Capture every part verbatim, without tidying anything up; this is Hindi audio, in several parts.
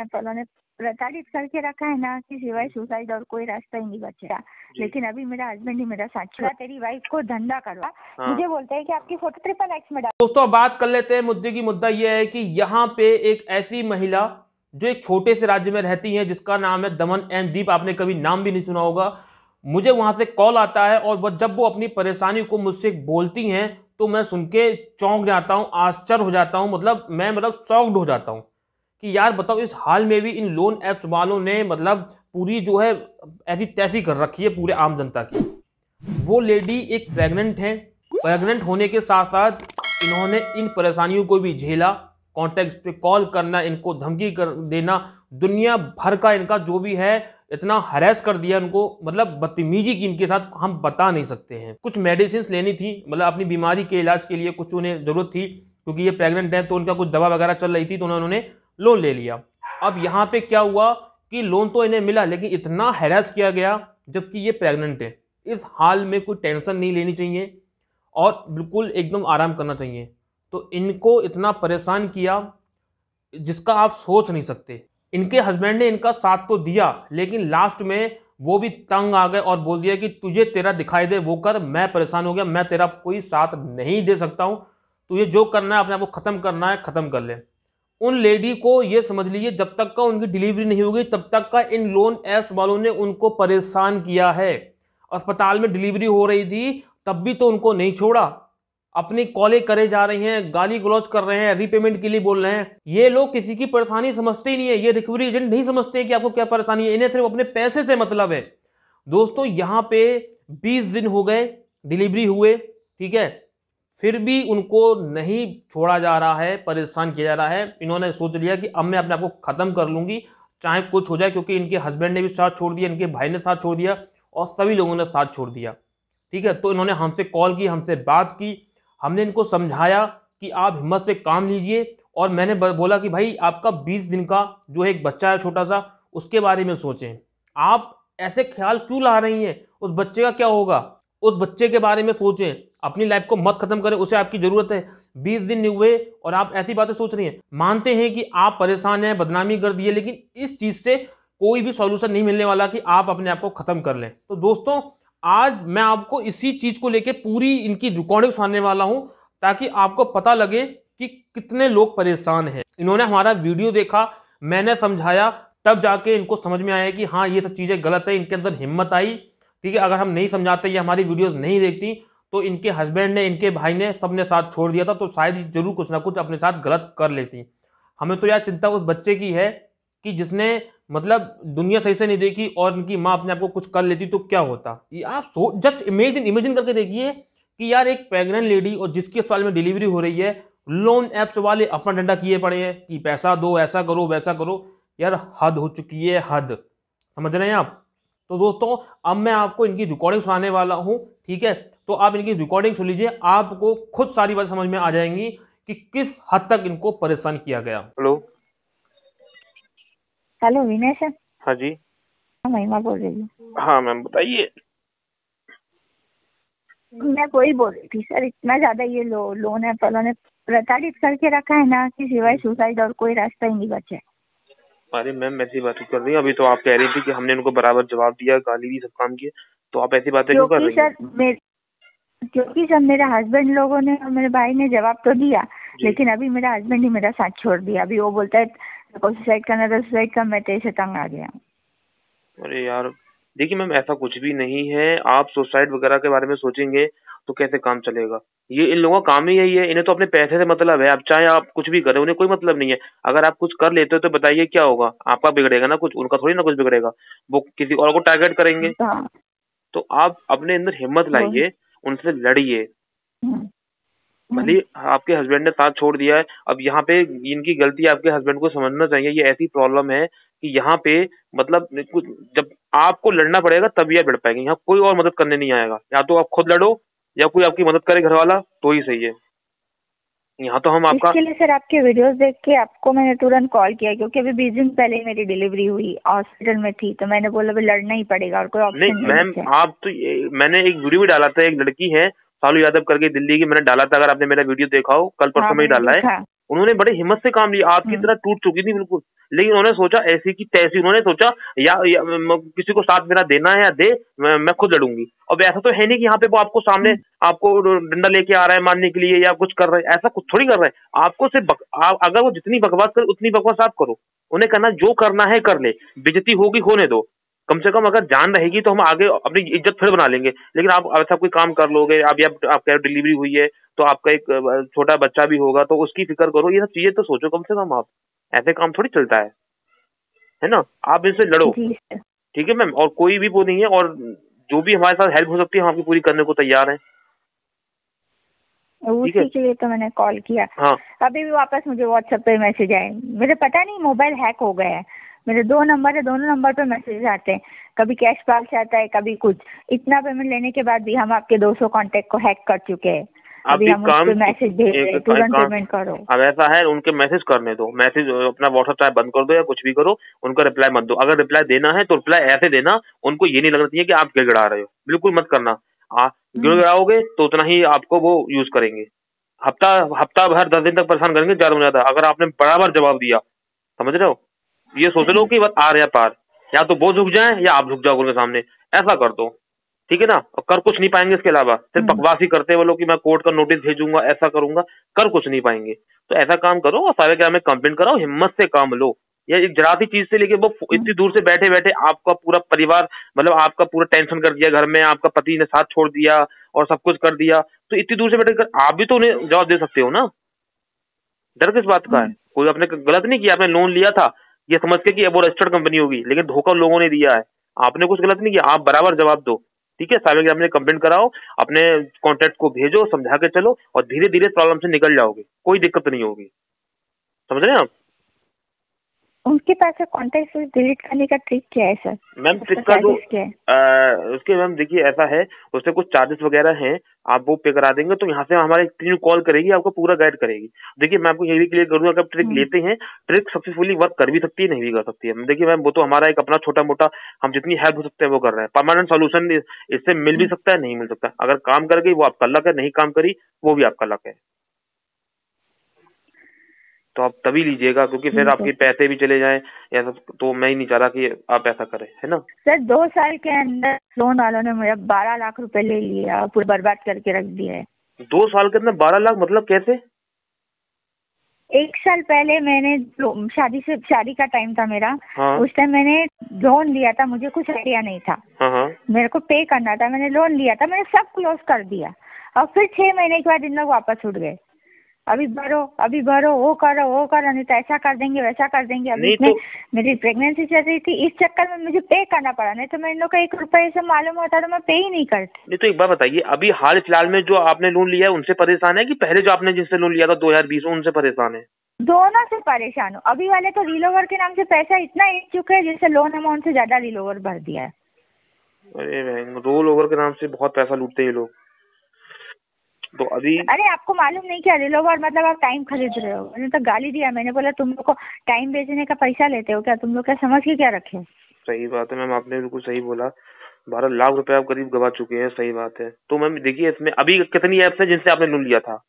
उन्होंने प्रताड़ित करके रखा है ना कि सिवाय सुसाइड और कोई रास्ता ही नहीं बचेगा। लेकिन अभी मेरा हस्बैंड ही मेरा साथी तेरी वाइफ को धंधा करवा हाँ। मुझे बोलता है कि आपकी फोटो ट्रिपल एक्स में डाल। दोस्तों बात कर लेते हैं मुद्दे की। मुद्दा यह है कि यहाँ पे एक ऐसी महिला जो एक छोटे से राज्य में रहती है जिसका नाम है दमन एंड दीव, आपने कभी नाम भी नहीं सुना होगा। मुझे वहां से कॉल आता है और वह जब वो अपनी परेशानी को मुझसे बोलती है तो मैं सुन के चौंक जाता हूँ, आश्चर्य हो जाता हूँ, मतलब मैं मतलब शॉक्ड हो जाता हूँ कि यार बताओ इस हाल में भी इन लोन ऐप्स वालों ने मतलब पूरी जो है ऐसी तैसी कर रखी है पूरे आम जनता की। वो लेडी एक प्रेग्नेंट है, प्रेग्नेंट होने के साथ साथ इन्होंने इन परेशानियों को भी झेला। कॉन्टैक्ट्स पे कॉल करना, इनको धमकी कर देना, दुनिया भर का इनका जो भी है इतना हरेस कर दिया इनको, मतलब बदतमीजी की इनके साथ हम बता नहीं सकते हैं। कुछ मेडिसिन लेनी थी मतलब अपनी बीमारी के इलाज के लिए, कुछ उन्हें ज़रूरत थी क्योंकि ये प्रेग्नेंट है तो उनका कुछ दवा वगैरह चल रही थी तो उन्होंने लोन ले लिया। अब यहाँ पे क्या हुआ कि लोन तो इन्हें मिला लेकिन इतना हैरास किया गया जबकि ये प्रेग्नेंट है। इस हाल में कोई टेंशन नहीं लेनी चाहिए और बिल्कुल एकदम आराम करना चाहिए। तो इनको इतना परेशान किया जिसका आप सोच नहीं सकते। इनके हस्बैंड ने इनका साथ तो दिया लेकिन लास्ट में वो भी तंग आ गए और बोल दिया कि तुझे तेरा दिखाई दे वो कर, मैं परेशान हो गया, मैं तेरा कोई साथ नहीं दे सकता हूँ, तुझे जो करना है अपने आप को ख़त्म करना है ख़त्म कर ले। उन लेडी को ये समझ लीजिए जब तक का उनकी डिलीवरी नहीं होगी तब तक का इन लोन ऐप्स वालों ने उनको परेशान किया है। अस्पताल में डिलीवरी हो रही थी तब भी तो उनको नहीं छोड़ा, अपनी कॉलें करे जा रही हैं, गाली गलौज कर रहे हैं, रीपेमेंट के लिए बोल रहे हैं। ये लोग किसी की परेशानी समझते ही नहीं है, ये रिकवरी एजेंट नहीं समझते कि आपको क्या परेशानी है, इन्हें सिर्फ अपने पैसे से मतलब है। दोस्तों यहाँ पे बीस दिन हो गए डिलीवरी हुए, ठीक है, फिर भी उनको नहीं छोड़ा जा रहा है, परेशान किया जा रहा है। इन्होंने सोच लिया कि अब मैं अपने आप को ख़त्म कर लूँगी चाहे कुछ हो जाए, क्योंकि इनके हस्बैंड ने भी साथ छोड़ दिया, इनके भाई ने साथ छोड़ दिया और सभी लोगों ने साथ छोड़ दिया, ठीक है। तो इन्होंने हमसे कॉल की, हमसे बात की, हमने इनको समझाया कि आप हिम्मत से काम लीजिए और मैंने बोला कि भाई आपका बीस दिन का जो है एक बच्चा है छोटा सा, उसके बारे में सोचें, आप ऐसे ख्याल क्यों ला रही हैं, उस बच्चे का क्या होगा, उस बच्चे के बारे में सोचें, अपनी लाइफ को मत खत्म करें, उसे आपकी ज़रूरत है। बीस दिन नहीं हुए और आप ऐसी बातें सोच रही हैं। मानते हैं कि आप परेशान हैं, बदनामी कर दी है, लेकिन इस चीज़ से कोई भी सॉल्यूशन नहीं मिलने वाला कि आप अपने आप को ख़त्म कर लें। तो दोस्तों आज मैं आपको इसी चीज़ को लेकर पूरी इनकी रिकॉर्डिंग सुनाने वाला हूँ ताकि आपको पता लगे कि कितने लोग परेशान हैं। इन्होंने हमारा वीडियो देखा, मैंने समझाया, तब जाके इनको समझ में आया कि हाँ ये सब चीज़ें गलत है, इनके अंदर हिम्मत आई, ठीक है। अगर हम नहीं समझाते, ये हमारी वीडियोज़ नहीं देखती तो इनके हस्बैंड ने, इनके भाई ने, सबने साथ छोड़ दिया था तो शायद जरूर कुछ ना कुछ अपने साथ गलत कर लेती। हमें तो यार चिंता उस बच्चे की है कि जिसने मतलब दुनिया सही से नहीं देखी और इनकी माँ अपने आप को कुछ कर लेती तो क्या होता। ये आप सो जस्ट इमेजिन इमेजिन करके देखिए कि यार एक प्रेग्नेंट लेडी और जिसके अस्पताल में डिलीवरी हो रही है, लोन ऐप्स वाले अपना डंडा किए पड़े हैं कि पैसा दो, ऐसा करो, वैसा करो। यार हद हो चुकी है, हद, समझ रहे हैं आप। तो दोस्तों अब मैं आपको इनकी रिकॉर्डिंग सुनाने वाला हूँ, ठीक है, तो आप इनकी रिकॉर्डिंग सुन लीजिए, आपको खुद सारी बात समझ में आ जाएंगी कि किस हद तक इनको परेशान किया गया। Hello hello Vinay sir. हाँ जी, महिमा बोल रही हूँ। हाँ मैम बताइए। मैं वही बोल रही थी सर, इतना ज्यादा ये लो, लोन है वालों ने प्रताड़ित करके रखा है ना कि सिवाय सुसाइड और कोई रास्ता ही नहीं बचा। अरे मैम ऐसी बात कर रही हूँ, अभी तो आप कह रही थी कि हमने इनको बराबर जवाब दिया, गाली दी, सब काम किया, तो आप ऐसी बातें क्यों कर रही हैं? सर मेरे क्योंकि सर मेरे हस्बैंड लोगों ने और मेरे भाई ने जवाब तो दिया लेकिन अभी मेरा हस्बैंड ही मेरा साथ छोड़ दिया। अभी वो बोलता है सुसाइड करना तो सुसाइड कर, मैं तेरे से तंग आ गया। अरे यार देखिए मैम ऐसा कुछ भी नहीं है, आप सुसाइड वगैरह के बारे में सोचेंगे तो कैसे काम चलेगा। ये इन लोगों का काम ही यही है, इन्हें तो अपने पैसे से मतलब है, आप चाहे आप कुछ भी करें उन्हें कोई मतलब नहीं है। अगर आप कुछ कर लेते हो तो बताइए क्या होगा, आपका बिगड़ेगा ना कुछ, उनका थोड़ी ना कुछ बिगड़ेगा, वो किसी और को टारगेट करेंगे। तो आप अपने अंदर हिम्मत लाइए, उनसे लड़िए। भले आपके हस्बैंड ने साथ छोड़ दिया है, अब यहाँ पे इनकी गलती आपके हस्बैंड को समझना चाहिए। ये ऐसी प्रॉब्लम है कि यहाँ पे मतलब कुछ जब आपको लड़ना पड़ेगा तभी आप लड़ पाएंगे, यहाँ कोई और मदद करने नहीं आएगा। या तो आप खुद लड़ो या कोई आपकी मदद करे घर वाला तो ही सही है। यहाँ तो हम आपका इसके लिए सर आपके वीडियोस देख के आपको मैंने तुरंत कॉल किया क्योंकि अभी बीस दिन पहले मेरी डिलीवरी हुई, हॉस्पिटल में थी, तो मैंने बोला अभी लड़ना ही पड़ेगा और कोई ऑप्शन नहीं। मैम आप तो मैंने एक वीडियो भी डाला था, एक लड़की है सालू यादव करके दिल्ली की, मैंने डाला था, अगर आपने मेरा वीडियो देखा हो, कल परसों में ही डाला है, उन्होंने बड़े हिम्मत से काम लिया, आपकी तरह टूट चुकी थी बिल्कुल, लेकिन उन्होंने सोचा ऐसी की तैसी, उन्होंने सोचा या, या किसी को साथ मेरा देना है या दे, मैं, मैं खुद लड़ूंगी। अब ऐसा तो है नहीं कि यहाँ पे वो आपको सामने आपको डंडा लेके आ रहा है मारने के लिए या कुछ कर रहा है, ऐसा कुछ थोड़ी कर रहा है। आपको से बक, आ, अगर वो जितनी बकवास करे उतनी बकवास आप करो, उन्हें कहना जो करना है कर ले, बेइज्जती होगी होने दो, कम से कम अगर जान रहेगी तो हम आगे अपनी इज्जत फिर बना लेंगे। लेकिन आप ऐसा कोई काम कर लोगे, आप या आपका डिलीवरी हुई है तो आपका एक छोटा बच्चा भी होगा तो उसकी फिक्र करो, ये सब चीजें तो सोचो कम से कम। आप ऐसे काम थोड़ी चलता है, है ना। आप इनसे लड़ो, ठीक है मैम, और कोई भी वो नहीं है, और जो भी हमारे साथ हेल्प हो सकती है हम आपकी पूरी करने को तैयार है। उसी के लिए तो मैंने कॉल किया। हाँ। अभी भी वापस मुझे व्हाट्सएप पे मैसेज आए, मुझे पता नहीं मोबाइल हैक हो गया है, मेरे दो नंबर है, दोनों नंबर पे मैसेज आते हैं, कभी कैश पाल से आता है कभी कुछ। इतना पेमेंट लेने के बाद भी हम आपके दो सौ कांटेक्ट को हैक कर चुके हैं। अभी हम उनको मैसेज भेज रहे हैं तुरंत पेमेंट करो। अब ऐसा है उनके मैसेज करने दो, मैसेज अपना व्हाट्सएप चाहे बंद कर दो या कुछ भी करो, उनका रिप्लाई मत दो। अगर रिप्लाई देना है तो रिप्लाई ऐसे देना उनको ये नहीं लगना चाहिए कि आप गिड़गिड़ा रहे हो, बिल्कुल मत करना। गिड़गिड़ाओगे तो उतना ही आपको वो यूज करेंगे, हफ्ता हफ्ता भर दस दिन तक परेशान करेंगे ज्यादा ज्यादा। अगर आपने बराबर जवाब दिया, समझ रहे हो, ये सोच लो कि बस आर या पार, या तो वो झुक जाए या आप झुक जाओ उनके सामने, ऐसा कर दो, ठीक है ना। और कर कुछ नहीं पाएंगे इसके अलावा, सिर्फ बकवास ही करते हैं वो लोग कि मैं कोर्ट का नोटिस भेजूंगा, ऐसा करूंगा, कर कुछ नहीं पाएंगे। तो ऐसा काम करो और सारे काम में कंप्लेंट कराओ, हिम्मत से काम लो। ये एक जरा सी चीज से लेके वो इतनी दूर से बैठे बैठे आपका पूरा परिवार, मतलब आपका पूरा टेंशन कर दिया घर में, आपका पति ने साथ छोड़ दिया और सब कुछ कर दिया, तो इतनी दूर से बैठे कर, आप भी तो उन्हें जवाब दे सकते हो ना। डर किस बात का है, कोई आपने गलत नहीं किया, आपने लोन लिया था ये समझ के कि अब वो रजिस्टर्ड कंपनी होगी, लेकिन धोखा लोगों ने दिया है, आपने कुछ गलत नहीं किया। आप बराबर जवाब दो, ठीक है, साइबर क्राइम में कंप्लेंट कराओ, अपने कॉन्टैक्ट को भेजो, समझा के चलो, और धीरे धीरे प्रॉब्लम से निकल जाओगे, कोई दिक्कत नहीं होगी, समझ रहे हैं आप। उनके पास कॉन्टैक्ट डिलीट करने का ट्रिक क्या है सर? मैम ट्रिक का जो उसके मैम देखिए ऐसा है, उससे कुछ चार्जेस वगैरह हैं, आप वो पे करा देंगे तो यहाँ से हमारी टीम कॉल करेगी, आपको पूरा गाइड करेगी। देखिए मैं आपको ये भी क्लियर करूंगा, अगर आप ट्रिक लेते हैं, ट्रिक सक्सेसफुली वर्क कर भी सकती है, नहीं भी कर सकती है। देखिए मैम वो तो हमारा एक अपना छोटा मोटा हम जितनी हेल्प हो सकते हैं वो कर रहे हैं, परमानेंट सोल्यूशन इससे मिल भी सकता है, नहीं मिल सकता। अगर काम कर गई वो आपका लक है, नहीं काम करी वो भी आपका लक है, तो आप तभी लीजिएगा, क्योंकि फिर आपके पैसे भी चले जाएं ऐसा तो मैं ही नहीं चाह रहा कि आप ऐसा करें, है ना। सर दो साल के अंदर लोन वालों ने मेरा बारह लाख रुपए ले लिया और पूरा बर्बाद करके रख दिया है। दो साल के अंदर बारह लाख मतलब कैसे? एक साल पहले मैंने शादी से शादी का टाइम था मेरा, हाँ। उस टाइम मैंने लोन लिया था, मुझे कुछ आइडिया नहीं था, हाँ। मेरे को पे करना था, मैंने लोन लिया था, मैंने सब क्लोज कर दिया, और फिर छह महीने के बाद इन लोग वापस उठ गए, अभी भरो अभी भरो, वो करो वो करो, नहीं तो ऐसा कर देंगे वैसा कर देंगे। अभी इसमें तो... मेरी प्रेगनेंसी चल रही थी, इस चक्कर में मुझे पे करना पड़ा, नहीं तो मैं इन लोग का एक रुपये से मालूम होता तो मैं पे ही नहीं करती। नहीं तो एक बार बताइए, अभी हाल फिलहाल में जो आपने लोन लिया है उनसे परेशान है कि पहले जो आपने जिससे लोन लिया था दो हजार बीस में उनसे परेशान है? दोनों से परेशान हूँ। अभी वाले तो रिलोवर के नाम से पैसा इतना इच चुका है जिससे लोन अमाउंट से ज्यादा रिलोवर भर दिया है। अरे रोल ओवर के नाम से बहुत पैसा लूटते हैं लोग। तो अभी अरे आपको मालूम नहीं क्या रिलोवर मतलब आप टाइम खरीद रहे हो, मैंने तो गाली दिया, मैंने बोला तुम लोग को टाइम बेचने का पैसा लेते हो क्या, तुम लोग क्या समझ के क्या रखे। सही बात है मैम, आपने बिल्कुल सही बोला, बारह लाख रुपए आप करीब गवा चुके हैं, सही बात है। तो मैम देखिए इसमें अभी कितनी एप्स है जिनसे आपने लोन लिया था?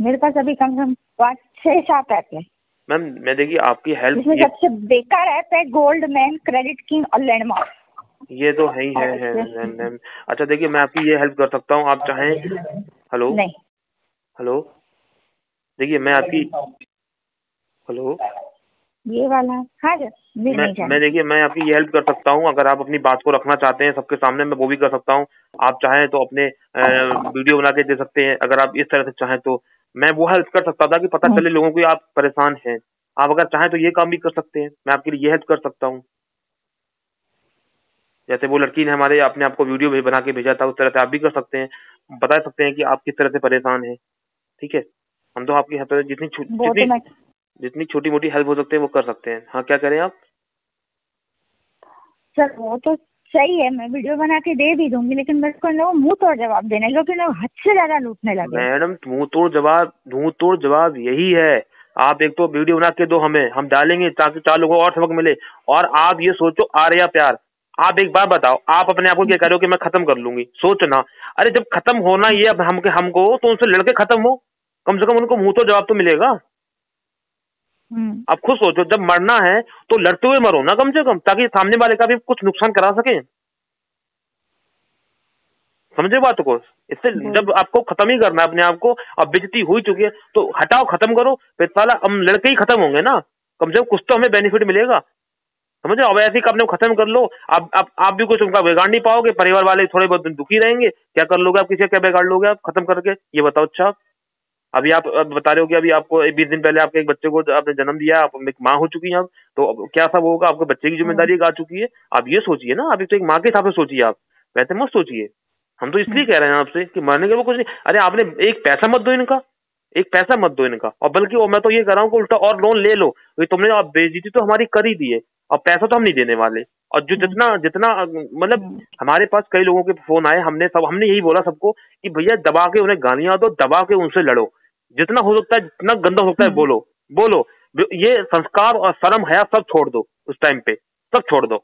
मेरे पास अभी कम से कम पाँच छह सात ऐप है मैम। मैं देखिए आपकी हेल्प, सबसे बेकार ऐप है गोल्ड मैन, क्रेडिट किंग और लैंडमार्क, ये तो है ही है, है, है, है, है। अच्छा देखिए मैं आपकी ये हेल्प कर सकता हूँ, आप चाहें हेलो हेलो देखिए मैं आपकी हेलो ये वाला हाँ मैं, मैं देखिए मैं आपकी ये हेल्प कर सकता हूँ, अगर आप अपनी बात को रखना चाहते हैं सबके सामने मैं वो भी कर सकता हूँ। आप चाहें तो अपने वीडियो बना के दे सकते हैं, अगर आप इस तरह से चाहें तो मैं वो हेल्प कर सकता था कि पता चले लोगों को आप परेशान हैं। आप अगर चाहें तो ये काम भी कर सकते हैं, मैं आपके लिए ये हेल्प कर सकता हूँ। जैसे वो लड़की ने हमारे अपने आपको वीडियो भी बना के भेजा था, उस तरह से आप भी कर सकते हैं, बता सकते हैं कि आप किस तरह से परेशान हैं, ठीक है। हम तो आपकी हेल्प जितनी छो, जितनी तो जितनी छोटी मोटी हेल्प हो सकती है वो कर सकते हैं। हाँ क्या करें आप सर? वो तो सही है, मैं वीडियो बना के दे भी दूंगी, लेकिन मेरे को ना मुंह तोड़ जवाब देना, क्योंकि लोग हद से ज्यादा लूटने लगे। मैडम मुंह तोड़ जवाब मुंह तोड़ जवाब यही है, आप एक तो वीडियो बना के दो हमें, हम डालेंगे ताकि चार लोगों को और सबक मिले। और आप ये सोचो आर या प्यार, आप एक बार बताओ आप अपने आप को क्या कह रहे हो कि मैं खत्म कर लूंगी, सोचना। अरे जब खत्म होना ये अब हम हमको तो उनसे लड़के खत्म हो, कम से कम उनको मुंह तो जवाब तो मिलेगा। आप खुद सोचो, जब मरना है तो लड़ते हुए मरो ना कम से कम, ताकि सामने वाले का भी कुछ नुकसान करा सके। समझे बात को? इससे जब आपको खत्म ही करना है अपने आप को, अब बेइज्जती हो चुकी है तो हटाओ, खत्म करो। फिर साला हम लड़के ही खत्म होंगे ना, कम से कम कुछ तो हमें बेनिफिट मिलेगा। समझो अब ऐसे ही अपने को खत्म कर लो, आप आप आप भी कुछ उनका बिगाड़ नहीं पाओगे, परिवार वाले थोड़े बहुत दुखी रहेंगे। क्या कर लोगे आप, किसी क्या बिगाड़ लोगे आप खत्म करके? ये बताओ। अच्छा अभी आप बता रहे हो कि अभी आपको बीस दिन पहले आपके एक बच्चे को आपने जन्म दिया, आप एक माँ हो चुकी हैं आप, तो अब क्या सब होगा? आपके बच्चे की जिम्मेदारी आ चुकी है। आप ये सोचिए ना, अभी तो एक माँ के हिसाब से सोचिए, आप वैसे मत सोचिए। हम तो इसलिए कह रहे हैं आपसे कि मरने के वो कुछ नहीं। अरे आपने एक पैसा मत दो इनका, एक पैसा मत दो इनका, और बल्कि वो मैं तो ये कह रहा हूँ कि उल्टा और लोन ले लो। तो तुमने आप बेइज्जती तो हमारी कर ही दी है, अब पैसा तो हम नहीं देने वाले। और जो जितना जितना मतलब हमारे पास कई लोगों के फोन आए, हमने सब हमने यही बोला सबको कि भैया दबा के उन्हें गालियां दो, दबा के उनसे लड़ो, जितना हो सकता है, जितना गंदा हो सकता है बोलो बोलो। ये संस्कार और शर्म हया सब छोड़ दो, उस टाइम पे सब छोड़ दो,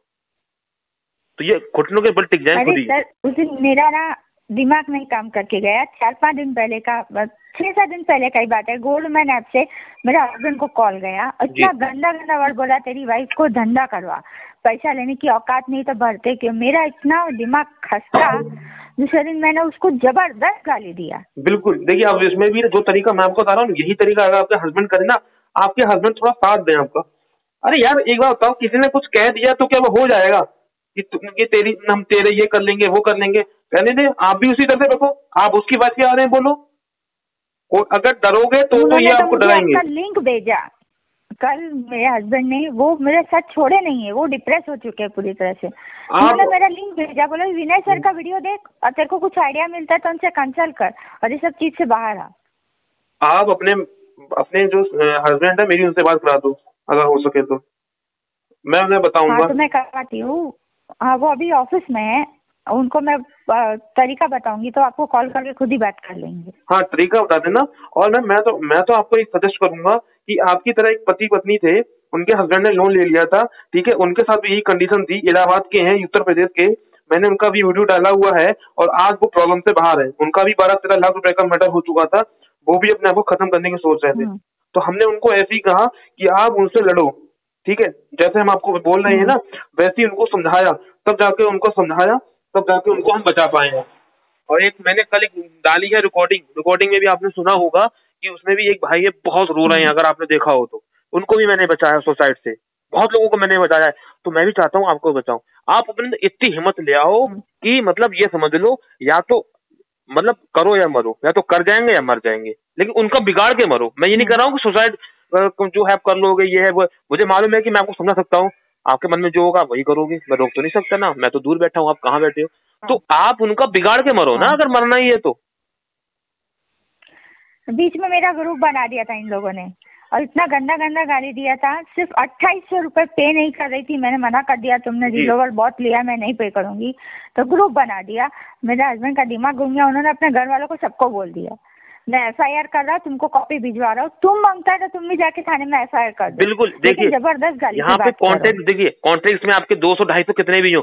तो ये घुटनों के बल टिक जाए खुद ही। उस दिन मेरा ना दिमाग नहीं काम करके गया, चार पाँच दिन पहले का, छह सात दिन पहले का ही बात है। गोल्ड मैन ऐप से मेरे हस्बैंड को कॉल गया, अच्छा गंदा गंदा वर्ड बोला, तेरी वाइफ को धंधा करवा, पैसा लेने की औकात नहीं तो भरते क्यों। मेरा इतना दिमाग खसता, दूसरे दिन मैंने उसको जबरदस्त गाली दिया। बिल्कुल, देखिए आप इसमें भी जो तरीका मैं आपको बता रहा हूँ, यही तरीका अगर आपके हस्बैंड करे ना, आपके हस्बैंड थोड़ा साथ दें आपका। अरे यार एक बार बताओ, किसी ने कुछ कह दिया तो क्या वो हो जाएगा कि तेरी हम तेरे ये कर लेंगे वो कर लेंगे? कहने दे, आप भी उसी तरह से रखो, आप उसकी बात क्या आ रहे हैं बोलो। और अगर डरोगे तो तो ये आपको डराएंगे। लिंक भेजा कल मेरे हस्बैंड ने, वो मेरे साथ छोड़े नहीं है, वो डिप्रेस हो चुके हैं पूरी तरह से। उन्होंने मेरा लिंक भेजा, बोला विनय सर का वीडियो देख और तेरे को कुछ आइडिया मिलता है तो उनसे कंसल्ट कर, और ये सब चीज से बाहर आ। आप अपने अपने जो हस्बैंड है मेरी उनसे बात करा दो अगर हो सके तो, मैं उन्हें बताऊंगा। मैं करवाती हूँ, हाँ वो अभी ऑफिस में है, उनको मैं तरीका बताऊंगी तो आपको कॉल करके खुद ही बात कर लेंगे। हाँ तरीका बता देना। और मैं मैं तो मैं तो आपको एक सजेस्ट करूंगा कि आपकी तरह एक पति पत्नी थे, उनके हस्बैंड ने लोन ले लिया था, ठीक है, उनके साथ भी यही कंडीशन थी। इलाहाबाद के हैं, उत्तर प्रदेश के, मैंने उनका भी वीडियो डाला हुआ है और आज वो प्रॉब्लम से बाहर है। उनका भी बारह तेरह लाख रुपए का मैटर हो चुका था, वो भी अपने आप को खत्म करने की सोच रहे थे। तो हमने उनको ऐसे ही कहा कि आप उनसे लड़ो, ठीक है, जैसे हम आपको बोल रहे हैं ना वैसे ही उनको समझाया, तब जाके उनको समझाया, तब जाके उनको हम बचा पाए हैं। और एक मैंने कल एक डाली है रिकॉर्डिंग, रिकॉर्डिंग में भी आपने सुना होगा कि उसमें भी एक भाई है बहुत रो रहे हैं, अगर आपने देखा हो तो। उनको भी मैंने बचाया सुसाइड से, बहुत लोगों को मैंने बचाया है, तो मैं भी चाहता हूँ आपको बचाऊं। आप अपने इतनी हिम्मत ले आओ कि मतलब ये समझ लो, या तो मतलब करो या मरो, या तो कर जाएंगे या मर जाएंगे, लेकिन उनका बिगाड़ के मरो। मैं ये नहीं कर रहा हूँ कि सुसाइड जो है आप कर लोगे ये है वो। मुझे मालूम है कि मैं आपको समझा सकता हूँ, आपके मन में जो होगा वही करोगे, मैं रोक तो नहीं सकता ना, मैं तो दूर बैठा हूँ, आप कहाँ बैठे हो। तो आप उनका बिगाड़ के मरो ना, अगर मरना ही है तो। बीच में मेरा ग्रुप बना दिया था इन लोगों ने, और इतना गंदा गंदा गाली दिया था। सिर्फ अट्ठाईस सौ रुपए पे नहीं कर रही थी, मैंने मना कर दिया, तुमने रिलोवर बहुत लिया, मैं नहीं पे करूंगी, तो ग्रुप बना दिया। मेरे हस्बैंड का दिमाग घूम गया, उन्होंने अपने घर वालों को सबको बोल दिया, मैं एफ आई आर कर रहा हूँ, तुमको कॉपी भिजवा रहा हूँ, तुम मांगता है तो तुम भी जाके थाने में एफ आई आर कर दो। बिल्कुल, देखिए जबरदस्त गाली। यहाँ पे कॉन्टेक्ट देखिए, कॉन्टेक्ट में आपके दो सौ ढाई सौ कितने भी हो,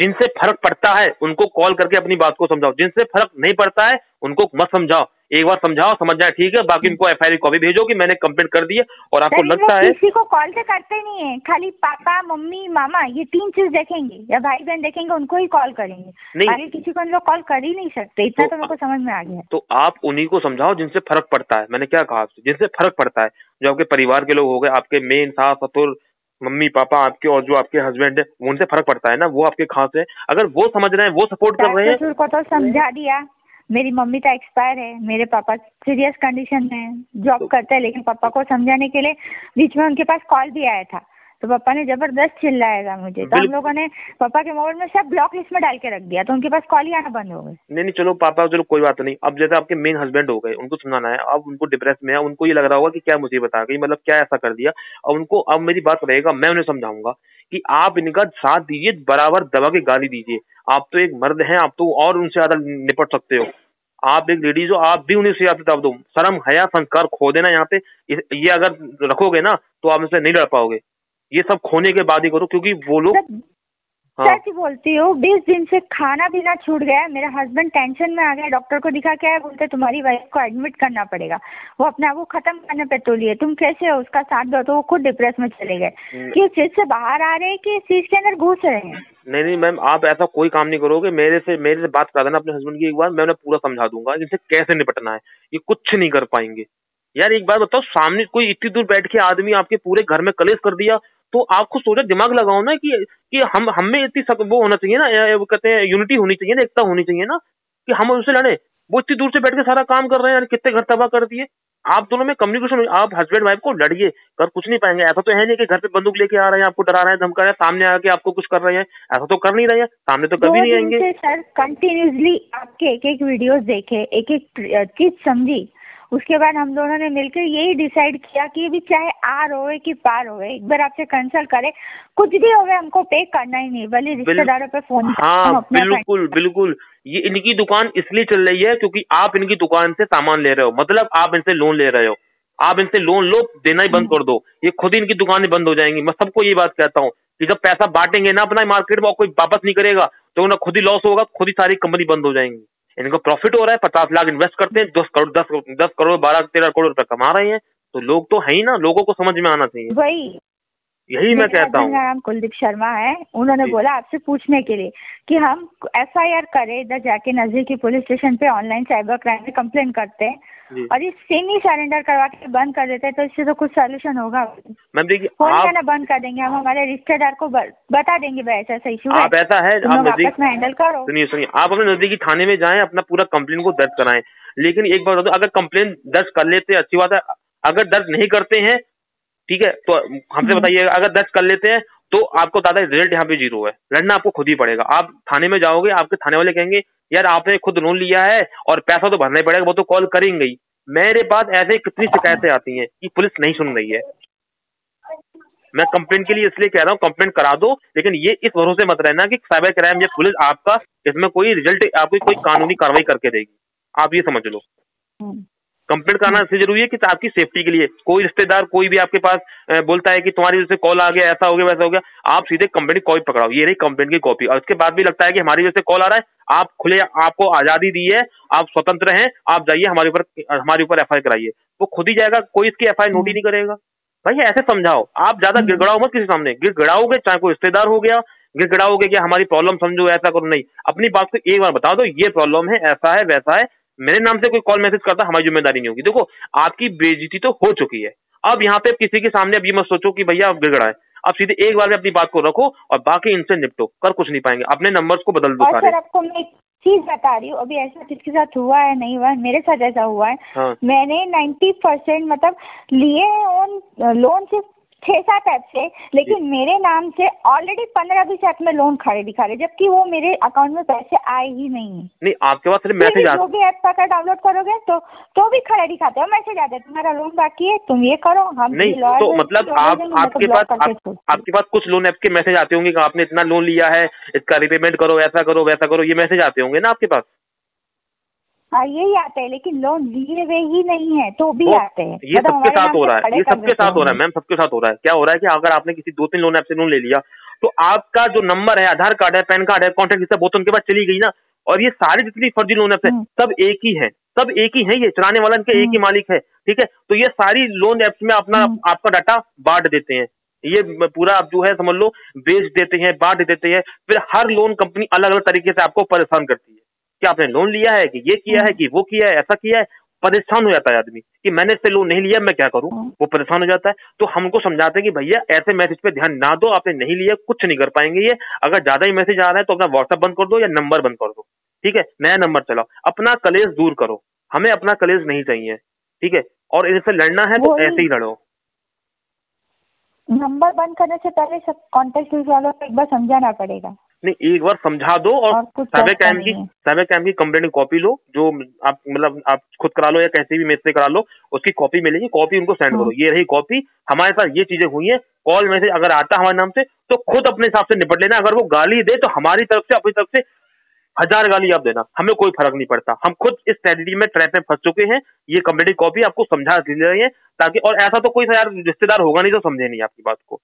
जिनसे फर्क पड़ता है उनको कॉल करके अपनी बात को समझाओ, जिनसे फर्क नहीं पड़ता है उनको मत समझाओ। एक बार समझाओ, समझ जाए ठीक है, बाकी उनको एफ आई आर कॉपी भेजो कि मैंने कंप्लेंट कर दी है। और आपको लगता है किसी को कॉल से करते नहीं है, खाली पापा मम्मी मामा ये तीन चीज देखेंगे या भाई बहन देखेंगे, उनको ही कॉल करेंगे, आगे किसी को हम लोग कॉल कर ही नहीं सकते। इतना तो मेरे को समझ में आ गया। तो आप उन्हीं को समझाओ जिनसे फर्क पड़ता है। मैंने क्या कहा आपसे, जिनसे फर्क पड़ता है, जो आपके परिवार के लोग हो गए, आपके मेन सास ससुर मम्मी पापा आपके, और जो आपके हस्बैंड है उनसे फर्क पड़ता है ना, वो आपके खास है, अगर वो समझ रहे हैं वो सपोर्ट कर रहे हैं। ससुर को तो समझा दिया, मेरी मम्मी तो एक्सपायर है, मेरे पापा सीरियस कंडीशन में है, जॉब करते हैं, लेकिन पापा को समझाने के लिए बीच में उनके पास कॉल भी आया था, तो पापा ने जबरदस्त चिल्लाएगा मुझे, तो हम लोगों ने पापा के मोबाइल में सब ब्लॉक लिस्ट में डाल के रख दिया, तो उनके पास कॉल ही आना बंद हो गए। नहीं नहीं चलो पापा चलो कोई बात नहीं। अब जैसे आपके मेन हस्बैंड हो गए, उनको सुनाना है, अब उनको डिप्रेस में है, उनको ये लग रहा होगा कि क्या मुझे बता गई, मतलब क्या ऐसा कर दिया। अब उनको अब मेरी बात रहेगा, मैं उन्हें समझाऊंगा कि आप इनका साथ दीजिए, बराबर दबा के गाली दीजिए, आप तो एक मर्द हैं, आप तो और उनसे ज्यादा निपट सकते हो, आप एक लेडीज हो, आप भी उन्हें से दब दो, शर्म हया संस्कार खो देना यहाँ पे। ये अगर रखोगे ना तो आप उनसे नहीं लड़ पाओगे, ये सब खोने के बाद ही करो, क्योंकि वो लोग सच बोलती हूँ, बीस दिन से खाना पीना छूट गया। मेरा हस्बैंड टेंशन में आ गया, डॉक्टर को दिखा क्या है, बोलते तुम्हारी वाइफ को एडमिट करना पड़ेगा, वो अपना वो खत्म करने पे तुली है, तुम कैसे हो उसका साथ दो। तो वो खुद डिप्रेस में चले गए कि इस चीज से बाहर आ रहे हैं कि इस चीज के अंदर घुस रहे हैं। नहीं नहीं मैम, आप ऐसा कोई काम नहीं करोगे, मेरे से मेरे से बात करा देना अपने हस्बैंड की एक बार, मैं उन्हें पूरा समझा दूंगा इनसे कैसे निपटना है, ये कुछ नहीं कर पाएंगे। यार एक बार बताओ, सामने कोई इतनी दूर बैठ के आदमी आपके पूरे घर में कलेश कर दिया, तो आपको सोचा दिमाग लगाओ ना कि कि हम हमें इतनी सब वो होना चाहिए ना, वो कहते हैं यूनिटी होनी चाहिए ना, एकता होनी चाहिए ना कि हम उनसे लड़े। वो इतनी दूर से बैठ के सारा काम कर रहे हैं, कितने घर तबाह कर दिए। आप दोनों में कम्युनिकेशन, आप हस्बैंड वाइफ को लड़िए, कर कुछ नहीं पाएंगे। ऐसा तो है नहीं कि घर पे बंदूक लेके आ रहे हैं, आपको डरा रहे हैं, धमका रहे हैं, सामने आके आपको कुछ कर रहे हैं, ऐसा तो कर नहीं रहे हैं, सामने तो कभी नहीं आएंगे। सर कंटिन्यूसली आपके एक एक वीडियोस देखे, एक एक चीज समझी, उसके बाद हम दोनों ने मिलकर यही डिसाइड किया कि भी चाहे आर होए कि पार होए, एक बार आपसे कंसल्ट करें, कुछ भी होगा हमको पे करना ही नहीं, भले रिश्तेदारों पे फोन। हाँ बिल्कुल बिल्कुल, ये इनकी दुकान इसलिए चल रही है क्योंकि आप इनकी दुकान से सामान ले रहे हो, मतलब आप इनसे लोन ले रहे हो। आप इनसे लोन लो, देना ही बंद कर दो, ये खुद ही इनकी दुकानें बंद हो जाएंगी। मैं सबको ये बात कहता हूँ कि जब पैसा बांटेंगे ना अपना मार्केट में, कोई वापस नहीं करेगा तो उन्हें खुद ही लॉस होगा, खुद ही सारी कंपनी बंद हो जाएंगी। इनको प्रॉफिट हो रहा है, पचास लाख इन्वेस्ट करते हैं, दस करोड़ दस दस करोड़ बारह तेरह करोड़ रुपए कमा रहे हैं। तो लोग तो है ही ना, लोगों को समझ में आना चाहिए। वही यही मैं कहता हूँ। मेरा नाम कुलदीप शर्मा है, उन्होंने बोला आपसे पूछने के लिए कि हम एफ आई आर करें इधर जाके नजदीकी पुलिस स्टेशन पे, ऑनलाइन साइबर क्राइम में कंप्लेन करते हैं और ये सेम ही सरेंडर करवा के बंद कर देते हैं, तो इससे तो कुछ सोल्यूशन होगा। मैम देखिए, फोन करना बंद कर देंगे हम, हमारे रिश्तेदार को बता देंगे भाई ऐसा ऐसा इशू है, आप ऐसा है, आप नजदीक में हैंडल करो। सुनिए सुनिए, आप अपने नजदीकी थाने में जाएं, अपना पूरा कंप्लेन को दर्ज कराएं। लेकिन एक बात बता दो, अगर कंप्लेन दर्ज कर लेते अच्छी बात है, अगर दर्ज नहीं करते हैं ठीक है तो हमसे बताइए। अगर दर्ज कर लेते हैं तो आपको दादा रिजल्ट यहाँ पे जीरो है, लड़ना आपको खुद ही पड़ेगा। आप थाने में जाओगे, आपके थाने वाले कहेंगे यार आपने खुद लोन लिया है और पैसा तो भरना ही पड़ेगा, वो तो कॉल करेंगे ही। मेरे पास ऐसे कितनी शिकायतें आती हैं कि पुलिस नहीं सुन रही है। मैं कंप्लेंट के लिए इसलिए कह रहा हूँ, कंप्लेंट करा दो, लेकिन ये इस भरोसे मत रहना कि साइबर क्राइम या पुलिस आपका इसमें कोई रिजल्ट, आपकी कोई कानूनी कार्रवाई करके देगी। आप ये समझ लो, कंप्लेंट करना इसलिए जरूरी है कि आपकी सेफ्टी के लिए। कोई रिश्तेदार कोई भी आपके पास बोलता है कि तुम्हारी वजह से कॉल आ गया, ऐसा हो गया वैसा हो गया, आप सीधे कंप्लेंट की कॉपी पकड़ाओ, ये रही कंप्लेंट की कॉपी। और उसके बाद भी लगता है कि हमारी वजह से कॉल आ रहा है, आप खुले, आपको आजादी दी है, आप स्वतंत्र हैं, आप जाइए हमारे ऊपर हमारे ऊपर एफ आई आर कराइए। वो खुद ही जाएगा, कोई इसकी एफ आई आर नोट ही नहीं करेगा। भाई ऐसे समझाओ, आप ज्यादा गिड़गड़ाओ मत किसी सामने, गिड़गड़ाओगे चाहे कोई रिश्तेदार हो गया, गिड़गड़ाओगे कि हमारी प्रॉब्लम समझो, ऐसा करो, नहीं, अपनी बात को एक बार बता दो, ये प्रॉब्लम है, ऐसा है वैसा है, मेरे नाम से कोई कॉल मैसेज करता हमारी जिम्मेदारी नहीं होगी। देखो आपकी बेइज्जती तो हो चुकी है, अब यहाँ पे किसी के सामने अब ये मत सोचो कि भैया आप गिड़गड़ाए, आप सीधे एक बार में अपनी बात को रखो और बाकी इनसे निपटो। कर कुछ नहीं पाएंगे, अपने नंबर्स को बदल दो। सर आपको मैं एक चीज बता रही हूँ, अभी ऐसा किसके साथ हुआ है नहीं हुआ है, मेरे साथ ऐसा हुआ है। हाँ। मैंने नाइन्टी परसेंट मतलब लिए हैं लोन सिर्फ छह सात ऐप से, लेकिन मेरे नाम से ऑलरेडी पंद्रह बीस ऐप में लोन खड़े दिखा रहे, जबकि वो मेरे अकाउंट में पैसे आए ही नहीं। नहीं आपके पास मैसेज आता है, जो भी ऐप का डाउनलोड करोगे तो तो भी खड़े दिखाते हो, मैसेज आता है तुम्हारा लोन बाकी है, तुम ये करो, हम नहीं। तो मतलब आप आपके पास आपके पास कुछ लोन ऐप के मैसेज आते होंगे कि आपने इतना लोन लिया है, इसका रिपेमेंट करो, ऐसा करो वैसा करो, ये मैसेज आते होंगे ना आपके पास। हाँ यही आता है, लेकिन लोन लिए हुए ही नहीं है तो भी आते हैं। ये सबके साथ हो रहा है, ये सबके साथ हो रहा है मैम, सबके साथ हो रहा है। क्या हो रहा है कि अगर आपने किसी दो तीन लोन ऐप से लोन ले लिया तो आपका जो नंबर है, आधार कार्ड है, पैन कार्ड है, कॉन्टैक्ट हिस्सा बहुत उनके पास चली गई ना। और ये सारी जितनी फर्जी लोन ऐप है सब एक ही है, सब एक ही है, ये चलाने वाला इनके एक ही मालिक है, ठीक है। तो ये सारी लोन ऐप्स में अपना आपका डाटा बांट देते हैं, ये पूरा आप जो है समझ लो बेच देते हैं, बांट देते हैं। फिर हर लोन कंपनी अलग अलग तरीके से आपको परेशान करती है कि आपने लोन लिया है, कि ये किया है, कि वो किया है, ऐसा किया है। परेशान हो जाता है आदमी कि मैंने इससे लोन नहीं लिया, मैं क्या करूं, वो परेशान हो जाता है। तो हमको समझाते हैं कि भैया ऐसे मैसेज पे ध्यान ना दो, आपने नहीं लिया कुछ नहीं कर पाएंगे ये। अगर ज्यादा ही मैसेज आ रहा है तो अपना व्हाट्सएप बंद कर दो या नंबर बंद कर दो, ठीक है, नया नंबर चलाओ, अपना कलेश दूर करो, हमें अपना कलेश नहीं चाहिए, ठीक है। और इनसे लड़ना है तो ऐसे ही लड़ो। नंबर बंद करने से पहले सब कॉन्टेक्ट वालों को एक बार समझाना पड़ेगा, नहीं एक बार समझा दो। और साइबर क्राइम की साइबर क्राइम की कंप्लेंट की कॉपी लो, जो आप मतलब आप खुद करा लो या कैसे भी मेरे से करा लो, उसकी कॉपी मिलेगी, कॉपी उनको सेंड करो, ये रही कॉपी, हमारे साथ ये चीजें हुई हैं, कॉल मैसेज अगर आता है हमारे नाम से तो खुद अपने हिसाब से निपट लेना। अगर वो गाली दे तो हमारी तरफ से अपनी तरफ से हजार गाली आप देना, हमें कोई फर्क नहीं पड़ता, हम खुद इस स्ट्रेटेजी में ट्रैप में फंस चुके हैं। ये कंप्लेंट की कॉपी आपको समझा दे रही है ताकि, और ऐसा तो कोई यार रिश्तेदार होगा नहीं तो समझे नहीं आपकी बात को,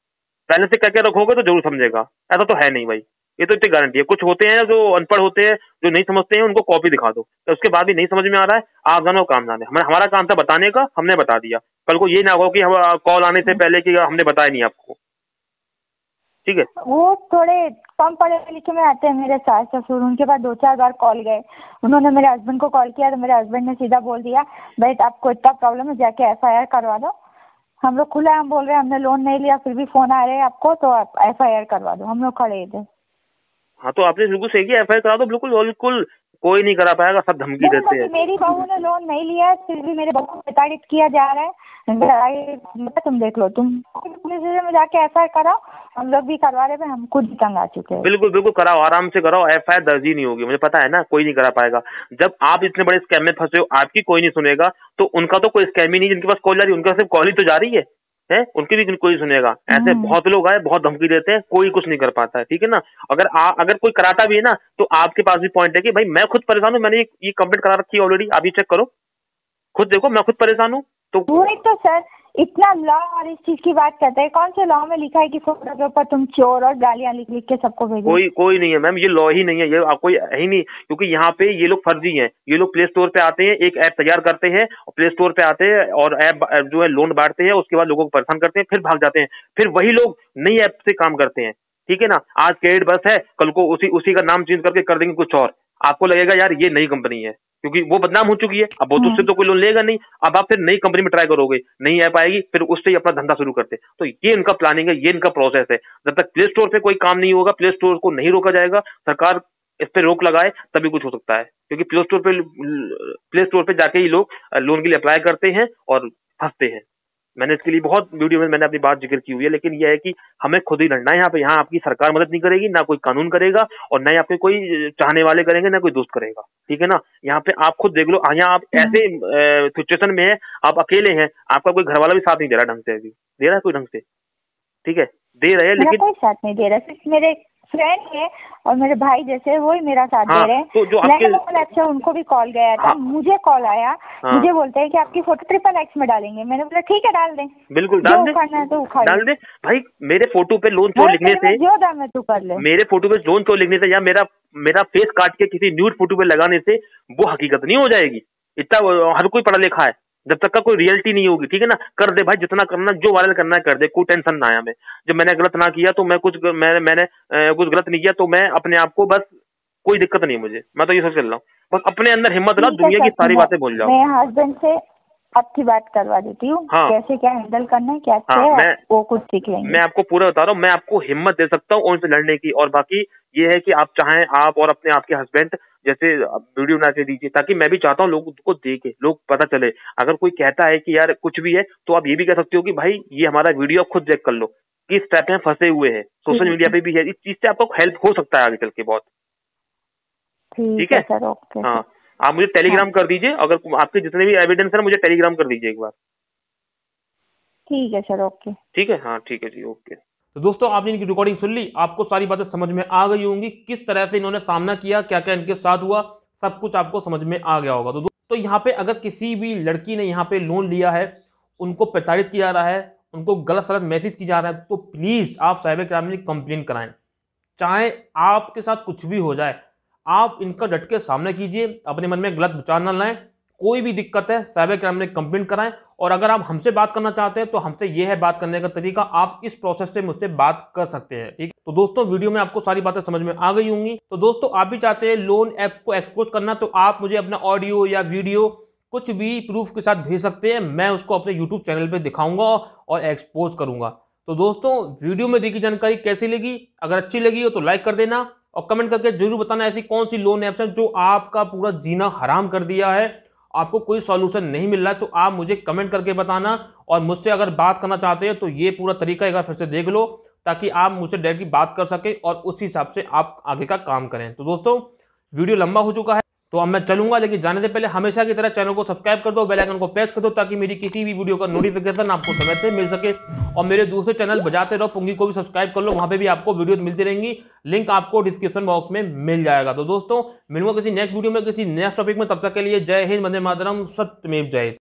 पहले से कह के रखोगे तो जरूर समझेगा, ऐसा तो है नहीं भाई। ये तो इतनी गारंटी है। कुछ होते हैं जो अनपढ़ होते हैं, जो नहीं समझते हैं, उनको कॉपी दिखा दो, तो उसके बाद भी नहीं समझ में आ रहा है आप जानो काम जाने। हमारा हमारा काम था बताने का, हमने बता दिया। कल को ये ना हो कि हम कॉल आने से पहले कि हमने बताया नहीं आपको। ठीक है, वो थोड़े कम पढ़े लिखे में आते हैं मेरे सास ससुर, उनके पास दो चार बार कॉल गए, उन्होंने मेरे हस्बैंड को कॉल किया तो मेरे हस्बैंड ने सीधा बोल दिया भाई आपको इतना प्रॉब्लम है, जाके एफ आई आर करवा दो। हम लोग खुला हम बोल रहे हैं हमने लोन नहीं लिया, फिर भी फोन आ रहे हैं आपको तो एफ आई आर करवा दो। हम लोग खड़े थे। हाँ तो आपने बिल्कुल सही किया, एफ आई आर करा दो, बिल्कुल बिल्कुल कोई नहीं करा पाएगा, सब धमकी देते हैं। मेरी बहू ने लोन नहीं लिया, फिर भी मेरे बहू को प्रताड़ित किया जा रहा है, तुम देख लो, तुम पुलिस में जाके एफ आई आर कराओ। हम लोग भी करवा रहे हैं, हम खुद तंग आ चुके हैं। बिल्कुल बिल्कुल कराओ, आराम से कराओ, एफ आई आर दर्ज ही नहीं होगी, मुझे पता है ना, कोई नहीं करा पाएगा। जब आप इतने बड़े स्कैम में फंसे हो, आपकी कोई नहीं सुनेगा, तो उनका तो कोई स्कैम ही नहीं, जिनके पास कॉल जा रही है उनका सिर्फ कॉल ही तो जा रही है, है उनकी भी कोई सुनेगा। ऐसे बहुत लोग आए, बहुत धमकी देते हैं, कोई कुछ नहीं कर पाता है। ठीक है ना, अगर आ, अगर कोई कराता भी है ना तो आपके पास भी पॉइंट है कि भाई मैं खुद परेशान हूँ, मैंने ये, ये कंप्लेंट करा रखी है ऑलरेडी, आप ये चेक करो, खुद देखो, मैं खुद परेशान हूँ। तो वही तो सर, इतना लॉ और इस चीज की बात करते हैं, कौन से लॉ में लिखा है कि फोटो के ऊपर तुम चोर और गालियाँ लिख लिख के सबको भेजो? कोई कोई नहीं है मैम, ये लॉ ही नहीं है, ये आपको ही नहीं, क्योंकि यहाँ पे ये लोग फर्जी हैं। ये लोग प्ले स्टोर पे आते हैं, एक ऐप तैयार करते हैं, प्ले स्टोर पे आते हैं और ऐप जो है लोन बांटते हैं, उसके बाद लोगों को परेशान करते हैं, फिर भाग जाते हैं, फिर वही लोग नई ऐप से काम करते हैं। ठीक है ना, आज क्रेडिट बस है, कल को उसी उसी का नाम चेंज करके कर देंगे कुछ और, आपको लगेगा यार ये नई कंपनी है, क्योंकि वो बदनाम हो चुकी है, अब वो तो उससे तो कोई लोन लेगा नहीं, अब आप फिर नई कंपनी में ट्राई करोगे, नहीं आ पाएगी, फिर उससे ही अपना धंधा शुरू करते। तो ये इनका प्लानिंग है, ये इनका प्रोसेस है। जब तक प्ले स्टोर पे कोई काम नहीं होगा, प्ले स्टोर को नहीं रोका जाएगा, सरकार इस पे रोक लगाए तभी कुछ हो सकता है, क्योंकि प्ले स्टोर पे प्ले स्टोर पे जाके ही लोग लोन के लिए अप्लाई करते हैं और फंसते हैं। मैंने इसके लिए बहुत वीडियो में मैंने अपनी बात जिक्र की हुई है, लेकिन यह है कि हमें खुद ही लड़ना है यहाँ पे। यहाँ आपकी सरकार मदद नहीं करेगी, ना कोई कानून करेगा, और ना ही आपके कोई चाहने वाले करेंगे, ना कोई दोस्त करेगा। ठीक है ना, यहाँ पे आप खुद देख लो, यहाँ आप ऐसे सिचुएशन में है, आप अकेले हैं, आपका कोई घर वाला भी साथ नहीं दे रहा ढंग से, अभी दे रहा है कोई ढंग से? ठीक है, दे रहे हैं लेकिन कोई साथ नहीं दे रहा, सिर्फ मेरे फ्रेंड है और मेरे भाई जैसे वही मेरा साथ हाँ, दे रहे हैं। तो जो आपके अच्छा उनको भी कॉल गया था, हाँ, मुझे कॉल आया, हाँ, मुझे बोलते हैं कि आपकी फोटो ट्रिपल एक्स में डालेंगे, मैंने बोला ठीक है डाल दें, बिल्कुल डाल दे, तो डाल दे भाई। मेरे फोटो पे लोन चोर लिखने से, जो दाम है तू कर ले, मेरे फोटो पे लोन चोर लिखने से या मेरा मेरा फेस काट के किसी न्यूड फोटो पे लगाने से वो हकीकत नहीं हो जाएगी। इतना हर कोई पढ़ा लिखा है, जब तक का कोई रियलिटी नहीं होगी। ठीक है ना, कर दे भाई जितना करना, जो वायरल करना है कर दे, कोई टेंशन ना आया। मैं जब मैंने गलत ना किया तो मैं कुछ मैंने मैंने कुछ गलत नहीं किया, तो मैं अपने आप को बस कोई दिक्कत नहीं मुझे, मैं तो ये सब चल रहा हूँ, बस अपने अंदर हिम्मत रहा, दुनिया की सारी बातें भूल जाओ। मैं हस्बैंड से आपकी बात करवा देती हूँ, हाँ, कैसे क्या हैंडल करना है, क्या हाँ, है, वो कुछ सीख लेंगे। मैं आपको पूरा बता रहा हूँ, मैं आपको हिम्मत दे सकता हूँ उनसे लड़ने की। और बाकी ये है कि आप चाहें, आप और अपने आपके हस्बैंड जैसे वीडियो बना के दीजिए, ताकि मैं भी चाहता हूँ लोगों को देखे, लोग पता चले। अगर कोई कहता है कि यार कुछ भी है, तो आप ये भी कह सकते हो कि भाई ये हमारा वीडियो आप खुद चेक कर लो, किस टाइप में फंसे हुए हैं, सोशल मीडिया पे भी है, इस चीज से आपको हेल्प हो सकता है आगे चल के बहुत। ठीक है सर, ओके, हाँ आप मुझे टेलीग्राम कर दीजिए, अगर आपके जितने भी एविडेंस है मुझे टेलीग्राम कर दीजिए एक बार। ठीक है सर, ओके, ठीक है, हाँ ठीक है जी, ओके। तो दोस्तों आपने इनकी रिकॉर्डिंग सुन ली, आपको सारी बातें समझ में आ गई होंगी, किस तरह से इन्होंने सामना किया, क्या क्या इनके साथ हुआ, सब कुछ आपको समझ में आ गया होगा। तो तो यहाँ पे अगर किसी भी लड़की ने यहाँ पे लोन लिया है, उनको प्रताड़ित किया जा रहा है, उनको गलत सलत मैसेज किया जा रहा है, तो प्लीज आप साइबर क्राइम में कंप्लेन कराएं, चाहे आपके साथ कुछ भी हो जाए, आप इनका डट के सामना कीजिए, अपने मन में गलत विचार न लाएं। कोई भी दिक्कत है साइबर क्राइम में कंप्लेन कराएं। और अगर आप हमसे बात करना चाहते हैं तो हमसे यह है बात करने का तरीका, आप इस प्रोसेस से मुझसे बात कर सकते हैं। ठीक, तो दोस्तों वीडियो में आपको सारी बातें समझ में आ गई होंगी। तो दोस्तों आप भी चाहते हैं लोन ऐप्स को एक्सपोज करना, तो आप मुझे अपना ऑडियो या वीडियो कुछ भी प्रूफ के साथ भेज सकते हैं, मैं उसको अपने यूट्यूब चैनल पर दिखाऊंगा और एक्सपोज करूंगा। तो दोस्तों वीडियो में दी गई जानकारी कैसी लगी, अगर अच्छी लगी हो तो लाइक कर देना और कमेंट करके जरूर बताना ऐसी कौन सी लोन ऐप्स है जो आपका पूरा जीना हराम कर दिया है, आपको कोई सॉल्यूशन नहीं मिल रहा है, तो आप मुझे कमेंट करके बताना। और मुझसे अगर बात करना चाहते हैं तो ये पूरा तरीका एक बार फिर से देख लो, ताकि आप मुझसे डायरेक्टली बात कर सके और उस हिसाब से आप आगे का काम करें। तो दोस्तों वीडियो लंबा हो चुका है, तो अब मैं चलूंगा, लेकिन जाने से पहले हमेशा की तरह चैनल को सब्सक्राइब कर दो, बेल आइकन को प्रेस कर दो, ताकि मेरी किसी भी वीडियो का नोटिफिकेशन आपको समय से मिल सके। और मेरे दूसरे चैनल बजाते रहो पुंगी को भी सब्सक्राइब कर लो, वहां पे भी आपको वीडियो मिलती रहेंगी, लिंक आपको डिस्क्रिप्शन बॉक्स में मिल जाएगा। तो दोस्तों मिलूंगा किसी नेक्स्ट वीडियो में, किसी नेक्स्ट टॉपिक में, तब तक के लिए जय हिंद, वंदे मातरम, सत्यमेव जय।